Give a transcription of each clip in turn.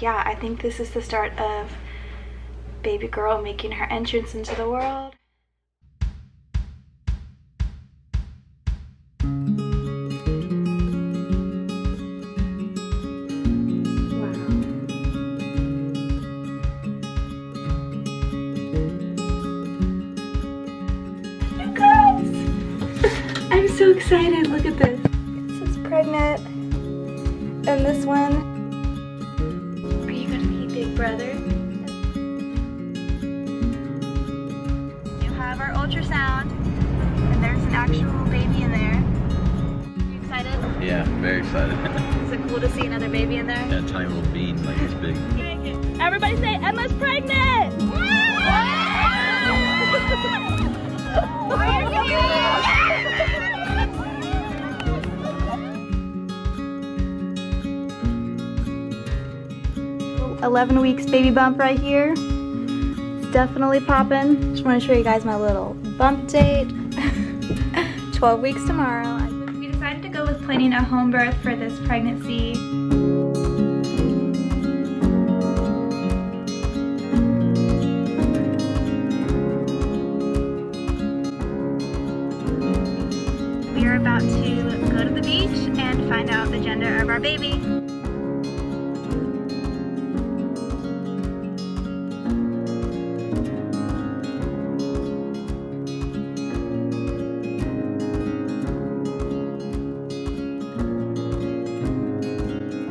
yeah, I think this is the start of baby girl making her entrance into the world. So excited, look at this. This is pregnant, and this one. Are you gonna be big brother? You have our ultrasound, and there's an actual baby in there. You excited? Yeah, very excited. Is it cool to see another baby in there? Yeah, tiny little bean, like this big. Everybody say, Emma's pregnant! Eleven weeks baby bump right here. Definitely popping. Just want to show you guys my little bump date. 12 weeks tomorrow. We decided to go with planning a home birth for this pregnancy. We are about to go to the beach and find out the gender of our baby.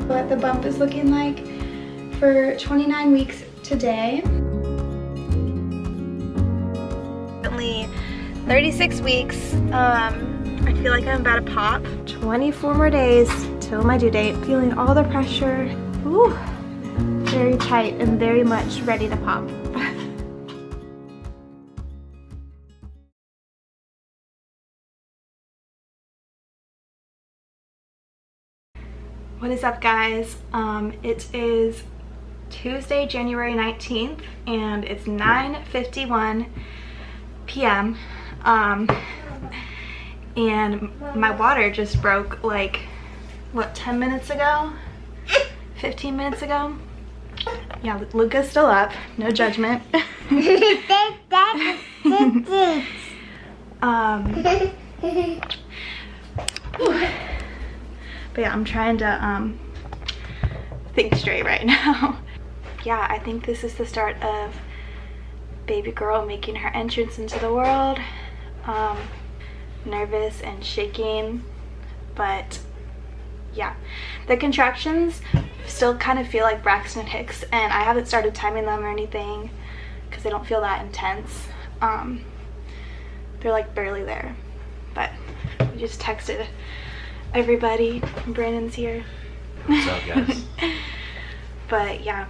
What the bump is looking like for 29 weeks today. Currently 36 weeks. I feel like I'm about to pop. 24 more days till my due date. Feeling all the pressure. Ooh, very tight and very much ready to pop. What is up, guys? It is Tuesday, January 19th, and it's 9:51 p.m. And my water just broke, like, what, 10 minutes ago? 15 minutes ago? Yeah, Luca's still up. No judgment. But yeah, I'm trying to think straight right now. Yeah, I think this is the start of baby girl making her entrance into the world. Nervous and shaking, but yeah. The contractions still kind of feel like Braxton Hicks, and I haven't started timing them or anything because they don't feel that intense. They're like barely there, but we just texted everybody. Brandon's here. What's up, guys? But yeah,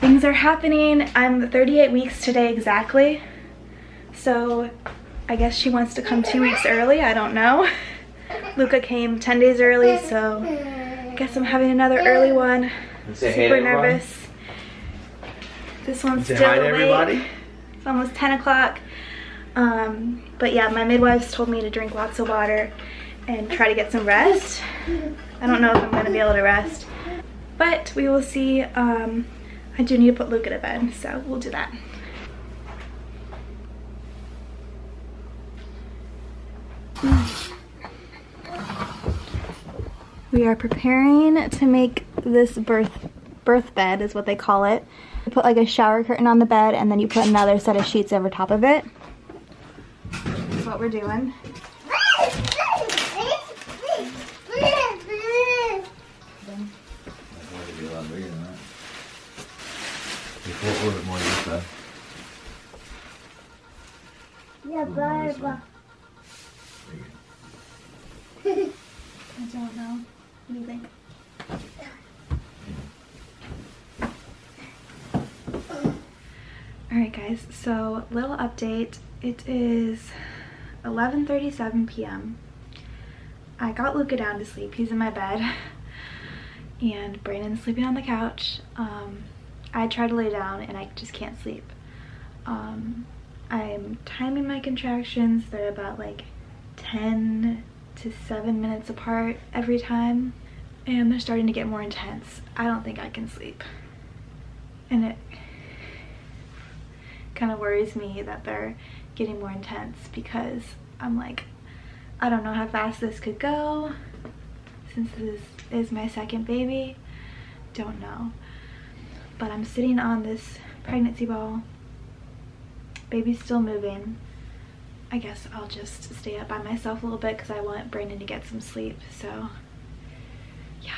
things are happening. I'm 38 weeks today exactly, so I guess she wants to come 2 weeks early. I don't know. Luca came 10 days early, so I guess I'm having another early one. Super nervous. This one's still awake. It's almost 10 o'clock. But yeah, my midwives told me to drink lots of water and try to get some rest. I don't know if I'm gonna be able to rest, but we will see. I do need to put Luca to bed, so we'll do that. We are preparing to make this birth bed is what they call it. You put like a shower curtain on the bed, and then you put another set of sheets over top of it. That's what we're doing. Yeah, Barbara. I don't know. What do you think? Alright, guys, so little update. It is 11:37 p.m. I got Luca down to sleep. He's in my bed. And Brandon's sleeping on the couch. I try to lay down and I just can't sleep. I'm timing my contractions. They're about like 10 to 7 minutes apart every time, and they're starting to get more intense. I don't think I can sleep. and it kind of worries me that they're getting more intense, because I'm like, I don't know how fast this could go, since this is my second baby. Don't know. But I'm sitting on this pregnancy ball, baby's still moving. I guess I'll just stay up by myself a little bit because I want Brandon to get some sleep. So yeah.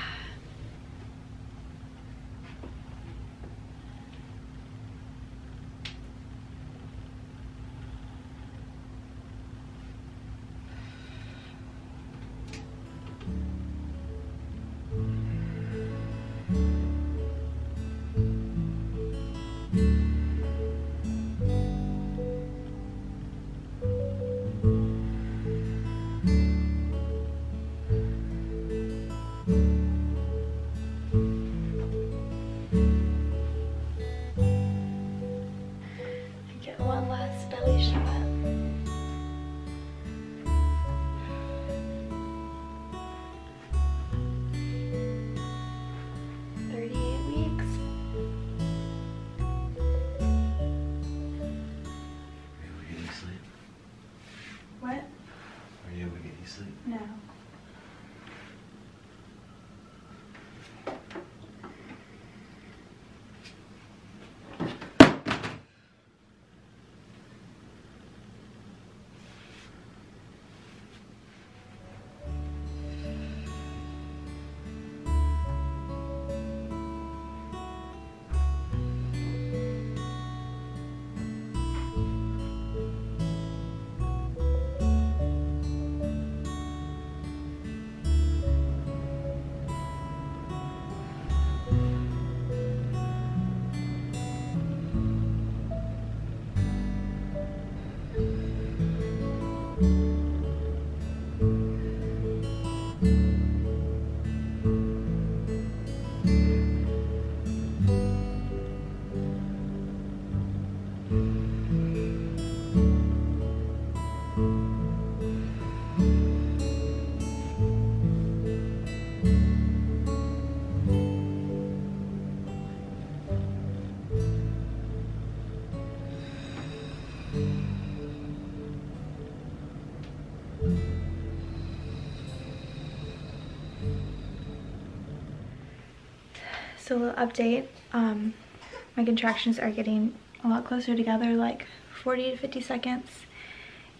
So a little update, my contractions are getting a lot closer together, like 40 to 50 seconds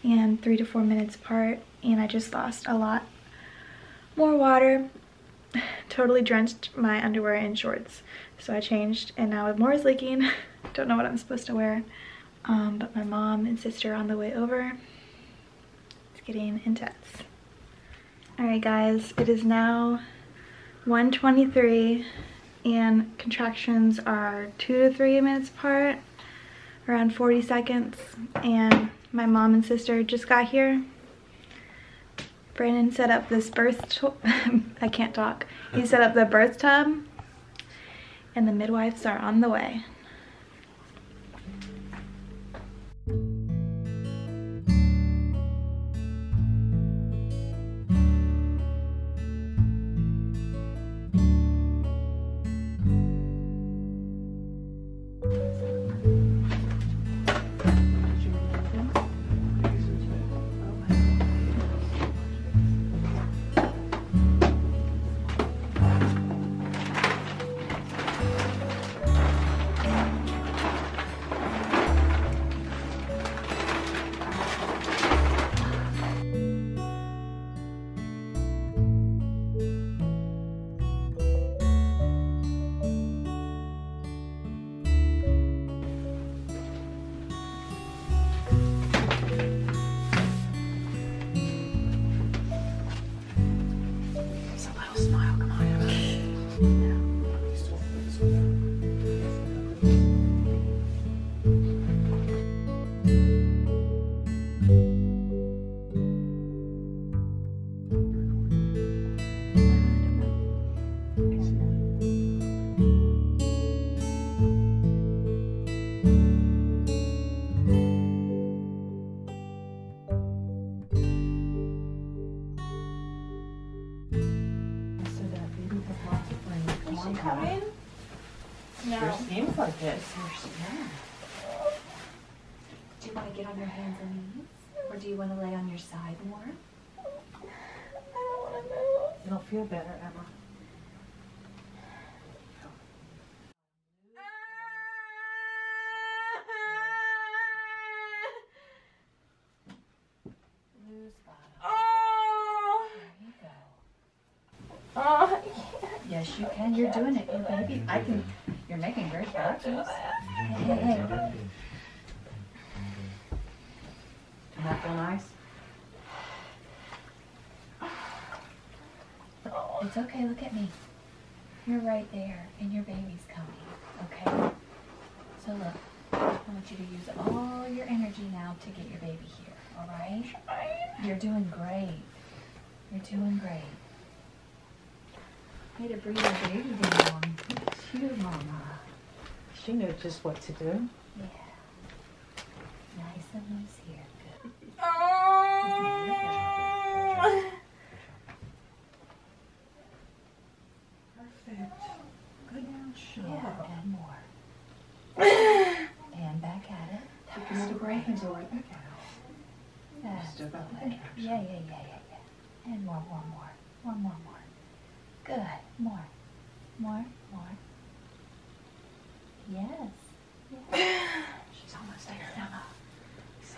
and 3 to 4 minutes apart, and I just lost a lot more water, totally drenched my underwear and shorts. So I changed and now more is leaking. Don't know what I'm supposed to wear, but my mom and sister are on the way over. It's getting intense. Alright guys, it is now 1:23. And contractions are 2 to 3 minutes apart, around 40 seconds. And my mom and sister just got here. Brandon set up this I can't talk. He set up the birth tub, and the midwives are on the way. No. Sure seems like it. Yeah. Do you want to get on your hands and knees? Or do you want to lay on your side more? I don't want to move. It'll feel better, Emma. Loose bottom. Oh! There you go. Oh, yeah. Yes, you can. You're doing it. You're baby. I can. You're making great progress. Hey. Does that feel nice? It's okay, look at me. You're right there, and your baby's coming, okay? So look, I want you to use all your energy now to get your baby here, all right? You're doing great. You're doing great. I had to bring your baby down. Look at you, Mama. She knew just what to do. Yeah. Nice and loose here. Oh! Perfect. Good one, sure. Yeah, and more. And back at it. Take another break and go right back out. That's good. Yeah. And one more. Good. More. Yes. She's almost there. Emma. She's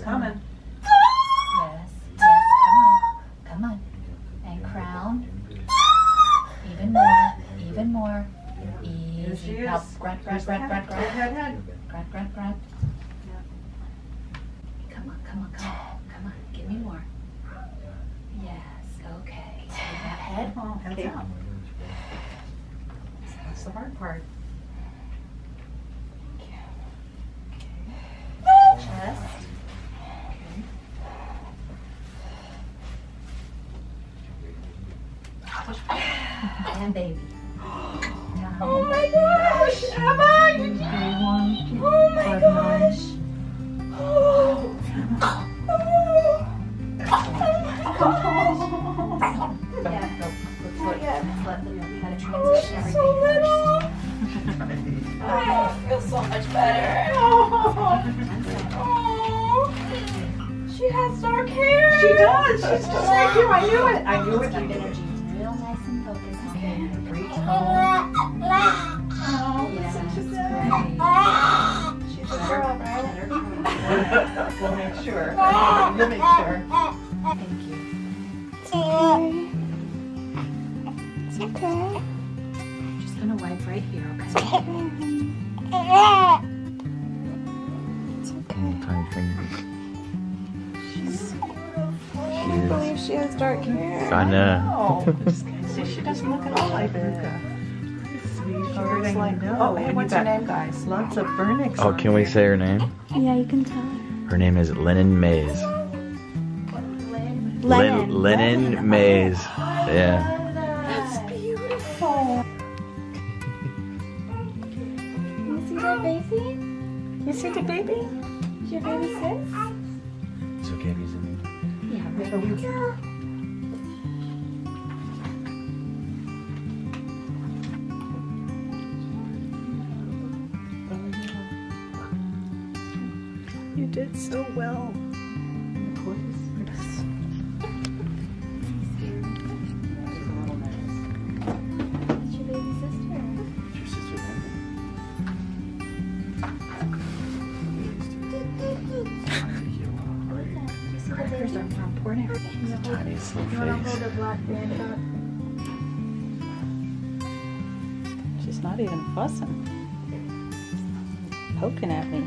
coming. Yes, come on. And crown. Even more. Easy. Grunt. Come on. Give me more. Yes, okay. Take that head. Head down. That's the hard part. Chest. And baby. Oh my gosh, Emma! You did it! Oh my gosh! Oh my gosh! Yeah, let's let them kind of transition everything. So little! I feel so much better. Oh. She has dark hair! She does! She's just like you! I knew it! Energy. Real nice and focused. Oh, yeah, she's great. She's sure, right? We'll make sure. You'll make sure. Thank you. It's okay. I'm just gonna wipe right here, okay? It's okay. She's beautiful. I believe she has dark hair. I know. She doesn't look at all like Luca. Sweetheart, like no. Oh, hey, what's her name, guys? Lots of Bernix. Oh, can we say her name? Yeah, you can tell. Her name is Lennon Mays. Lennon Mays. Yeah. That's beautiful. You see that baby? You see the baby? Is your baby sick? It's okay, he's in there. Yeah, right here. You did so well. It's your baby sister. It's your sister, Lennon. It's a tiny little face. You want to hold a black man up? She's not even fussing. Poking at me.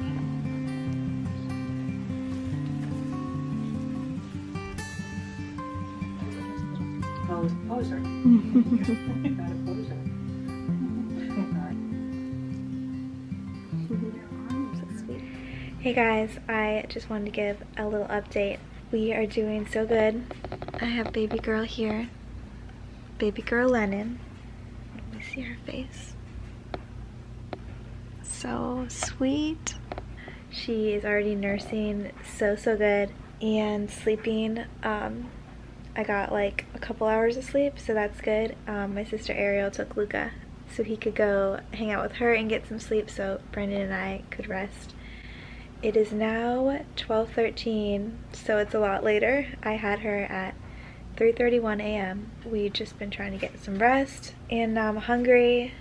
Poser. Not a poser. Hey guys, I just wanted to give a little update. We are doing so good. I have baby girl here. Baby girl Lennon. see her face. So sweet. She is already nursing so good and sleeping. I got like a couple hours of sleep, so that's good. My sister Ariel took Luca so he could go hang out with her and get some sleep so Brandon and I could rest. It is now 12:13, so it's a lot later. I had her at 3:31 a.m. We've just been trying to get some rest, and now I'm hungry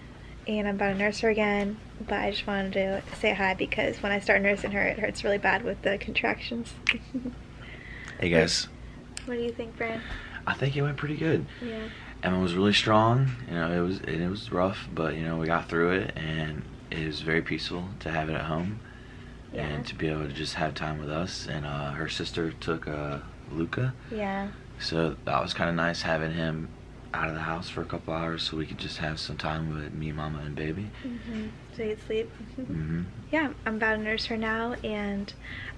and I'm about to nurse her again, but I just wanted to say hi because when I start nursing her, it hurts really bad with the contractions. Hey guys. What do you think, Brand? I think it went pretty good. Yeah. Emma was really strong. You know, it was rough, but you know, we got through it, and it was very peaceful to have it at home, yeah, and to be able to just have time with us. And her sister took Luca. Yeah. So that was kind of nice having him out of the house for a couple hours, so we could just have some time with me, Mama, and baby. Mm-hmm. So you'd sleep. Mm-hmm. Yeah, I'm about to nurse her now, and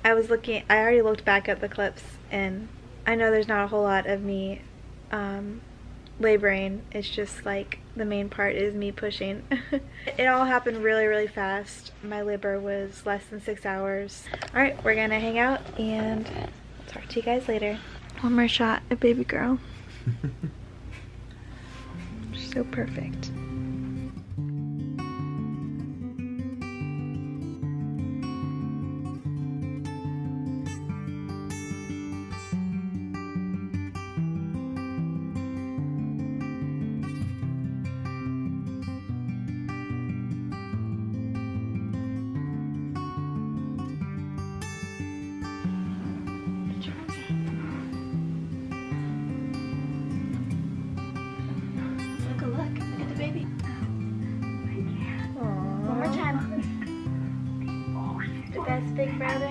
I already looked back at the clips, and I know there's not a whole lot of me laboring. It's just like the main part is me pushing. It all happened really, really fast. My labor was less than 6 hours. All right, we're gonna hang out and I'll talk to you guys later. One more shot at baby girl. So perfect. Big brother.